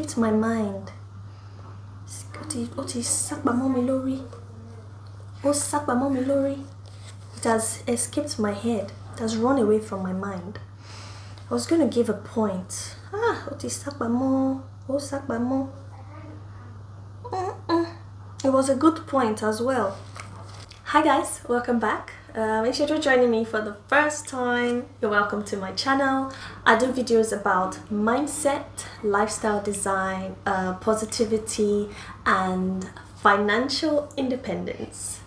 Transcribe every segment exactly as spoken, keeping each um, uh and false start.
kept my mind. It has escaped my head. It has run away from my mind. I was going to give a point. Ah, it was a good point as well. Hi guys, welcome back. Um, if you're joining me for the first time, you're welcome to my channel. I do videos about mindset, lifestyle design, uh, positivity, and financial independence.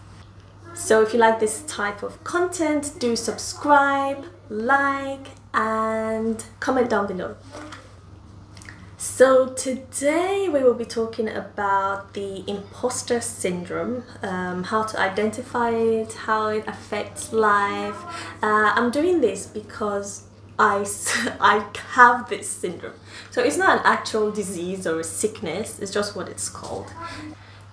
So if you like this type of content, do subscribe, like, and comment down below. So today we will be talking about the imposter syndrome, um, how to identify it, how it affects life. Uh, I'm doing this because I, I have this syndrome. So it's not an actual disease or a sickness, it's just what it's called.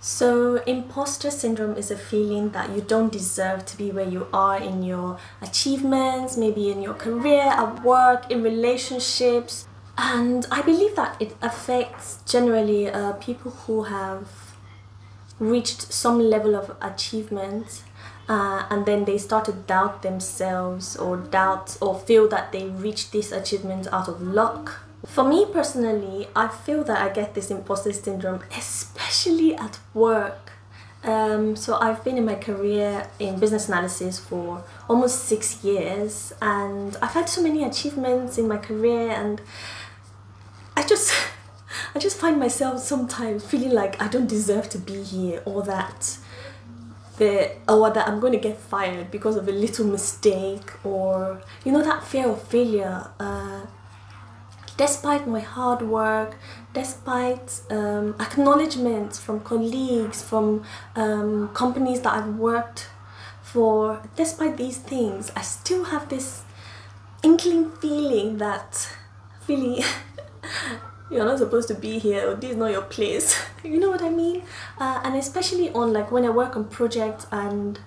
So imposter syndrome is a feeling that you don't deserve to be where you are in your achievements, maybe in your career, at work, in relationships. And I believe that it affects generally uh, people who have reached some level of achievement uh, and then they start to doubt themselves or doubt or feel that they reached this achievement out of luck. For me personally, I feel that I get this imposter syndrome, especially at work. Um, so I've been in my career in business analysis for almost six years and I've had so many achievements in my career, and I just I just find myself sometimes feeling like I don't deserve to be here, or that the or that I'm going to get fired because of a little mistake, or you know, that fear of failure. Uh, despite my hard work, despite um, acknowledgements from colleagues, from um, companies that I've worked for, despite these things, I still have this inkling feeling that feeling you're not supposed to be here, or this is not your place. You know what I mean? Uh, and especially on like when I work on projects and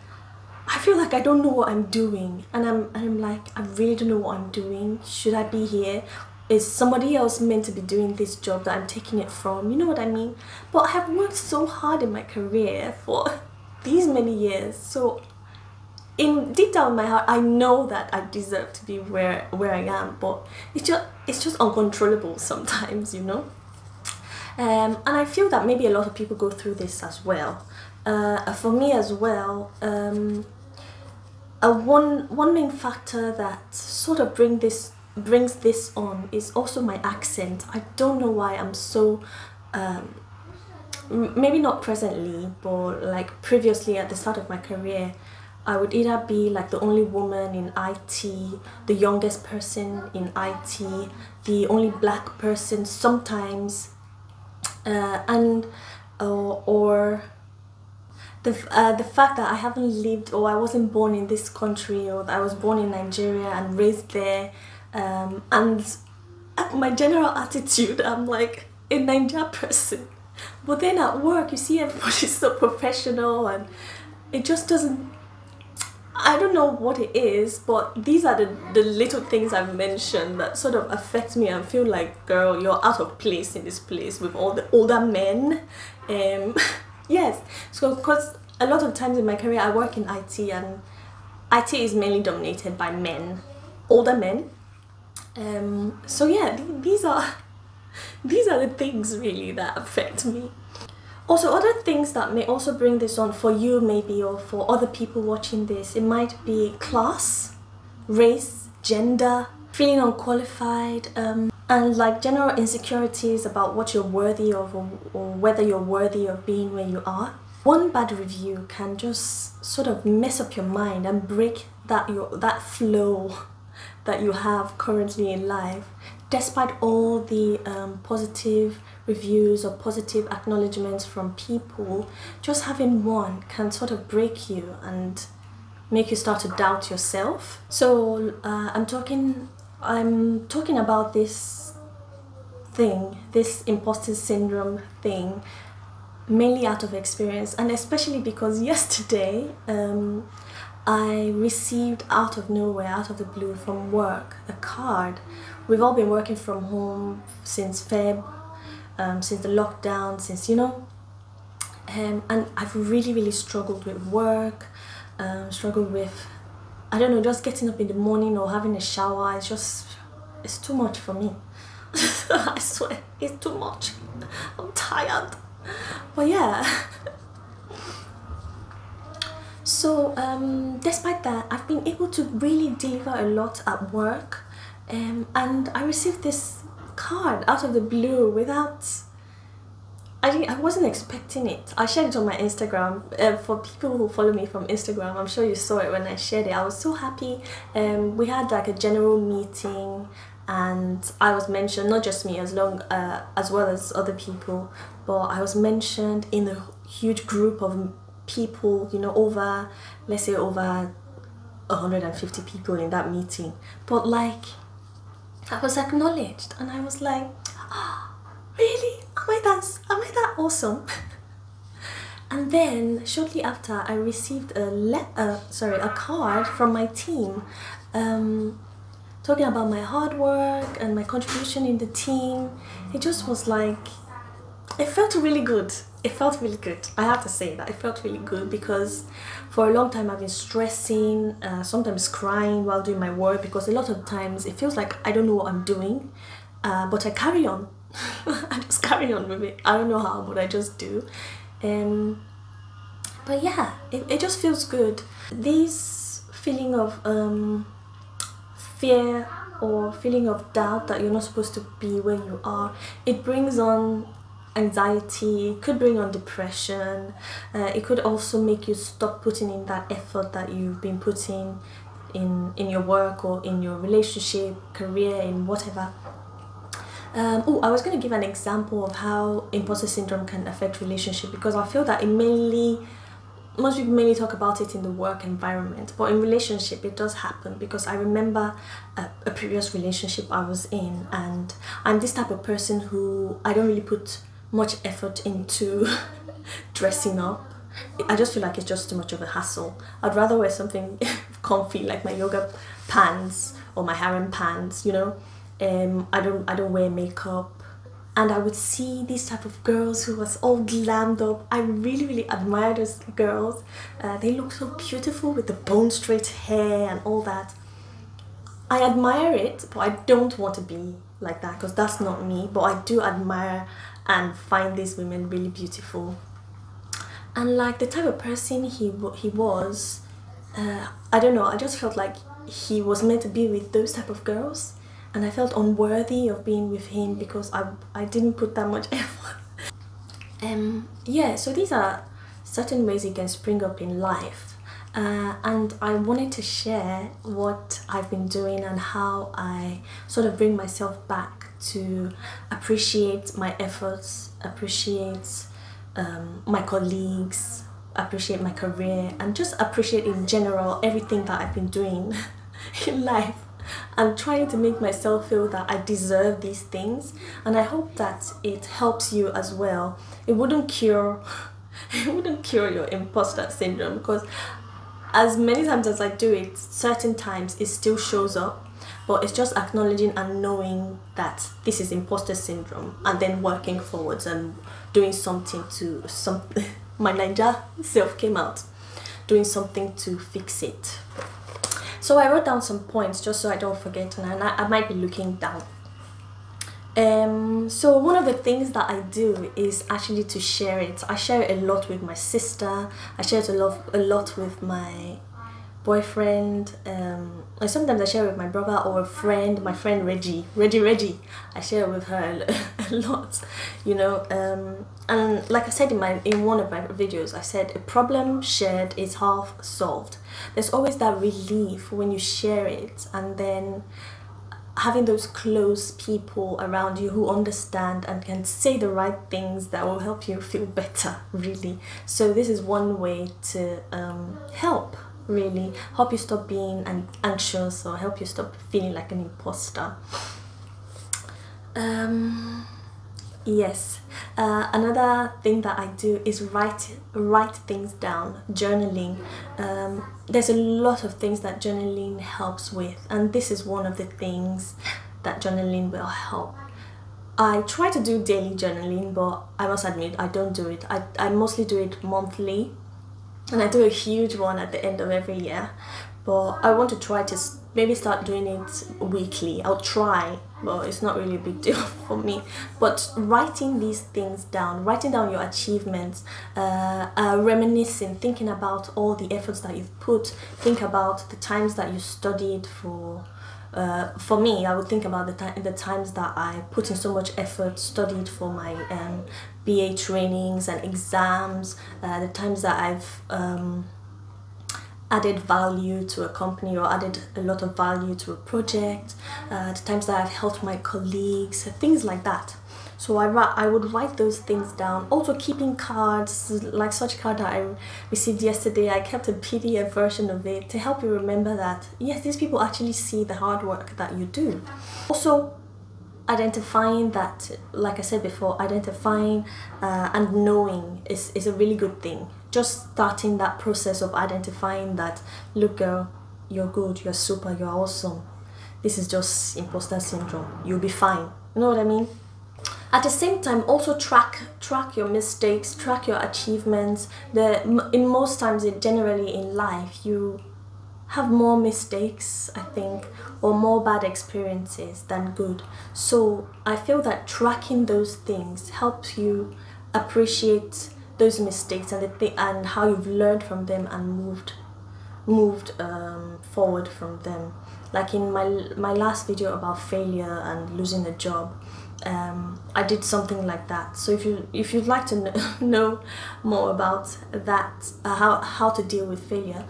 I feel like I don't know what I'm doing, and I'm, and I'm like, I really don't know what I'm doing. Should I be here? Is somebody else meant to be doing this job that I'm taking it from? You know what I mean? But I have worked so hard in my career for these many years. So in deep down in my heart, I know that I deserve to be where, where I am. But it's just, it's just uncontrollable sometimes, you know? Um, and I feel that maybe a lot of people go through this as well. Uh, for me as well, um, a one, one main factor that sort of bring this brings this on is also my accent. I don't know why I'm so um, maybe not presently, but like previously at the start of my career, I would either be like the only woman in I T, the youngest person in I T, the only black person sometimes, uh, and uh, or The, uh, the fact that I haven't lived, or I wasn't born in this country, or that I was born in Nigeria and raised there. Um, and my general attitude, I'm like a Naija person. But then at work, you see everybody's so professional, and it just doesn't, I don't know what it is, but these are the, the little things I've mentioned that sort of affect me and feel like, girl, you're out of place in this place with all the older men. Um, yes, so because a lot of times in my career, I work in I T, and I T is mainly dominated by men, older men. Um, so yeah, th these are these are the things really that affect me. Also, other things that may also bring this on for you maybe, or for other people watching this, it might be class, race, gender, feeling unqualified, um, and like general insecurities about what you're worthy of, or, or whether you're worthy of being where you are. One bad review can just sort of mess up your mind and break that your that flow that you have currently in life. Despite all the um, positive reviews or positive acknowledgements from people, just having one can sort of break you and make you start to doubt yourself. So uh, I'm talking I'm talking about this thing, this imposter syndrome thing, mainly out of experience, and especially because yesterday um, I received out of nowhere, out of the blue from work, a card. We've all been working from home since February. um, since the lockdown, since, you know, um, and I've really, really struggled with work, um, struggled with, I don't know, just getting up in the morning or having a shower. It's just, it's too much for me. I swear, it's too much. I'm tired. But yeah. So um, despite that, I've been able to really deliver a lot at work, um, and I received this card out of the blue without, I didn't, I wasn't expecting it. I shared it on my Instagram. Uh, for people who follow me from Instagram, I'm sure you saw it when I shared it. I was so happy. Um, we had like a general meeting, and I was mentioned, not just me, as long uh, as well as other people, but I was mentioned in a huge group of people, you know, over, let's say over one hundred fifty people in that meeting. But like, I was acknowledged, and I was like, oh, really? Am I that, am I that awesome? And then shortly after, I received a letter, sorry, a card from my team, um, talking about my hard work and my contribution in the team. It just was like, it felt really good. It felt really good. I have to say that it felt really good, because for a long time I've been stressing, uh, sometimes crying while doing my work, because a lot of times it feels like I don't know what I'm doing, uh, but I carry on. I just carry on with it. I don't know how, but I just do. Um, but yeah, it, it just feels good. This feeling of um, fear or feeling of doubt that you're not supposed to be where you are, it brings on anxiety, it could bring on depression, uh, it could also make you stop putting in that effort that you've been putting in in your work or in your relationship, career, in whatever. Um, oh, I was going to give an example of how imposter syndrome can affect relationship, because I feel that it mainly, most people mainly talk about it in the work environment, but in relationship it does happen, because I remember a, a previous relationship I was in, and I'm this type of person who I don't really put much effort into dressing up. I just feel like it's just too much of a hassle. I'd rather wear something comfy, like my yoga pants or my harem pants, you know. Um, I don't I don't wear makeup, and I would see these type of girls who was all glammed up. I really, really admire those girls. Uh, they look so beautiful with the bone straight hair and all that. I admire it, but I don't want to be like that, because that's not me. But I do admire and find these women really beautiful. And like the type of person he he was, uh, I don't know, I just felt like he was meant to be with those type of girls, and I felt unworthy of being with him because I, I didn't put that much effort. Um, yeah, so these are certain ways you can spring up in life, uh, and I wanted to share what I've been doing and how I sort of bring myself back to appreciate my efforts, appreciate um, my colleagues, appreciate my career, and just appreciate in general everything that I've been doing in life. I'm trying to make myself feel that I deserve these things, and I hope that it helps you as well. It wouldn't cure, it wouldn't cure your imposter syndrome, because as many times as I do it, certain times it still shows up. But it's just acknowledging and knowing that this is imposter syndrome, and then working forwards and doing something to some. My Naija self came out, doing something to fix it. So I wrote down some points just so I don't forget, and I, I might be looking down. Um, so one of the things that I do is actually to share it. I share it a lot with my sister. I share it a lot, a lot with my boyfriend, um, and sometimes I share with my brother or a friend, my friend Reggie, Reggie, Reggie, I share with her a lot, you know, um, and like I said in, my, in one of my videos, I said a problem shared is half solved. There's always that relief when you share it, and then having those close people around you who understand and can say the right things that will help you feel better, really. So this is one way to um, help. Really help you stop being anxious, or help you stop feeling like an imposter. Um, yes, uh, another thing that I do is write write things down, journaling. Um, there's a lot of things that journaling helps with, and this is one of the things that journaling will help. I try to do daily journaling, but I must admit I don't do it. I, I mostly do it monthly, and I do a huge one at the end of every year, but I want to try to maybe start doing it weekly. I'll try, but it's not really a big deal for me. But writing these things down, writing down your achievements, uh, uh, reminiscing, thinking about all the efforts that you've put, think about the times that you studied for, uh, for me, I would think about the, th the times that I put in so much effort, studied for my um, B A trainings and exams, uh, the times that I've um, added value to a company or added a lot of value to a project, uh, the times that I've helped my colleagues, things like that. So I, I would write those things down. Also keeping cards, like such card that I received yesterday, I kept a P D F version of it to help you remember that, yes, these people actually see the hard work that you do. Also, identifying that, like I said before, identifying uh, and knowing is, is a really good thing. Just starting that process of identifying that, look girl, you're good, you're super, you're awesome. This is just imposter syndrome. You'll be fine. You know what I mean? At the same time, also track track your mistakes, track your achievements. The, in most times, it, generally in life, you have more mistakes, I think, or more bad experiences than good. So I feel that tracking those things helps you appreciate those mistakes and the th and how you've learned from them and moved moved um, forward from them. Like in my my last video about failure and losing a job, um, I did something like that. So if you if you'd like to know, know more about that, uh, how how to deal with failure,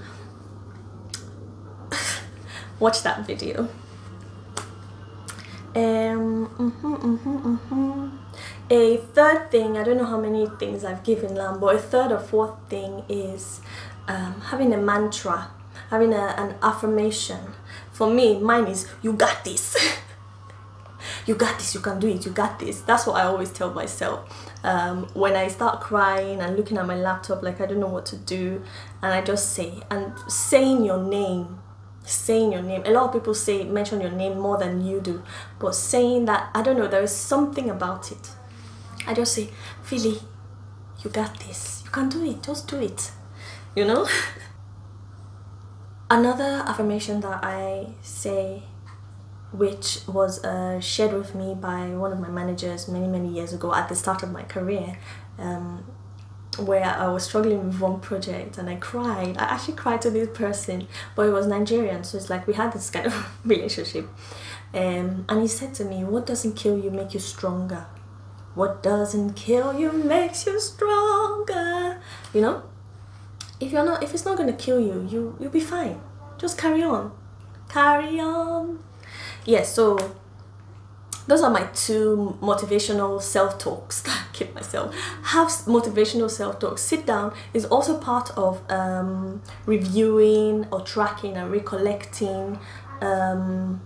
watch that video. Um, mm-hmm, mm-hmm, mm-hmm. A third thing, I don't know how many things I've given Lam, but a third or fourth thing is um, having a mantra, having a, an affirmation. For me, mine is, you got this. You got this, you can do it, you got this. That's what I always tell myself. Um, when I start crying and looking at my laptop like I don't know what to do, and I just say, and saying your name, saying your name. A lot of people say, mention your name more than you do, but saying that, I don't know, there is something about it. I just say, Philly, you got this, you can do it, just do it, you know? Another affirmation that I say, which was uh, shared with me by one of my managers many, many years ago at the start of my career, um, where I was struggling with one project and I cried. I actually cried to this person, but he was Nigerian, so it's like we had this kind of relationship. Um, and he said to me, what doesn't kill you makes you stronger. What doesn't kill you makes you stronger. You know, if you're not, if it's not gonna kill you, you you'll be fine. Just carry on, carry on. Yeah. So those are my two motivational self-talks that I give myself. Have motivational self-talks. Sit down is also part of um, reviewing or tracking and recollecting, um,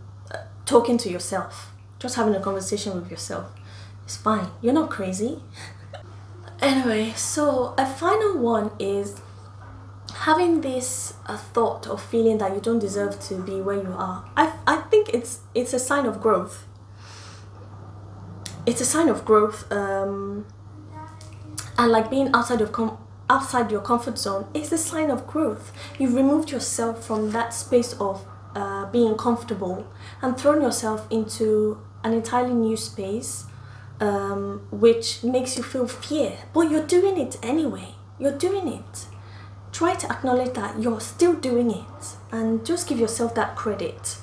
talking to yourself, just having a conversation with yourself. It's fine. You're not crazy. Anyway, so a final one is having this uh, thought or feeling that you don't deserve to be where you are. I, I think it's, it's a sign of growth. It's a sign of growth, um, and like being outside of com outside your comfort zone is a sign of growth. You've removed yourself from that space of uh, being comfortable and thrown yourself into an entirely new space, um, which makes you feel fear. But you're doing it anyway. You're doing it. Try to acknowledge that you're still doing it, and just give yourself that credit.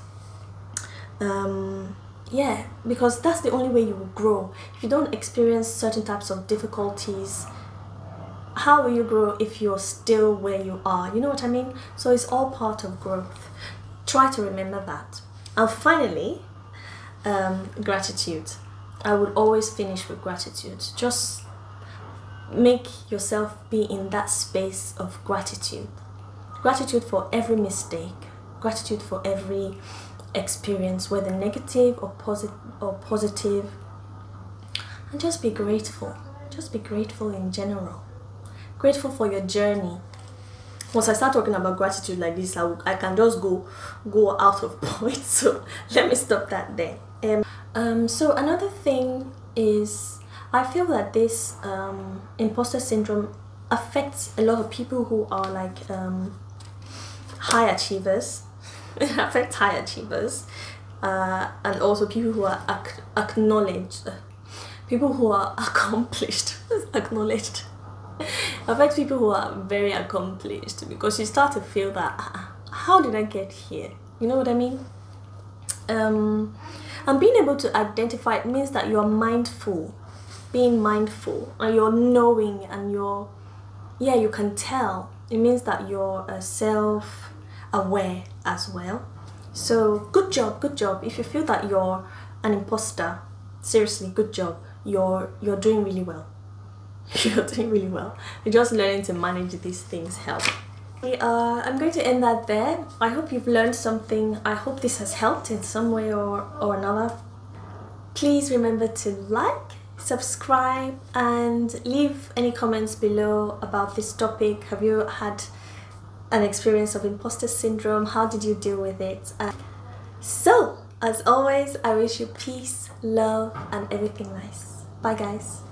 Um, Yeah, because that's the only way you will grow. If you don't experience certain types of difficulties, how will you grow if you're still where you are? You know what I mean? So it's all part of growth. Try to remember that. And finally, um, gratitude. I would always finish with gratitude. Just make yourself be in that space of gratitude. Gratitude for every mistake. Gratitude for every experience, whether negative or positive or positive, and just be grateful. Just be grateful in general. Grateful for your journey. Once I start talking about gratitude like this, I, I can just go go out of point. So let me stop that there. Um, um so another thing is I feel that this um, imposter syndrome affects a lot of people who are like um, high achievers. It affects high achievers uh, and also people who are ac acknowledged, people who are accomplished, acknowledged. Affects people who are very accomplished, because you start to feel that, how did I get here? You know what I mean? Um, and being able to identify it means that you're mindful, being mindful, and you're knowing, and you're, yeah, you can tell. It means that you're uh, self-aware as well. So good job, good job. If you feel that you're an imposter, seriously, good job. You're you're doing really well. You're doing really well. You're just learning to manage these things help. Uh, I'm going to end that there. I hope you've learned something. I hope this has helped in some way or, or another. Please remember to like, subscribe, and leave any comments below about this topic. Have you had an experience of imposter syndrome? How did you deal with it? Uh, so, as always, I wish you peace, love, and everything nice. Bye, guys.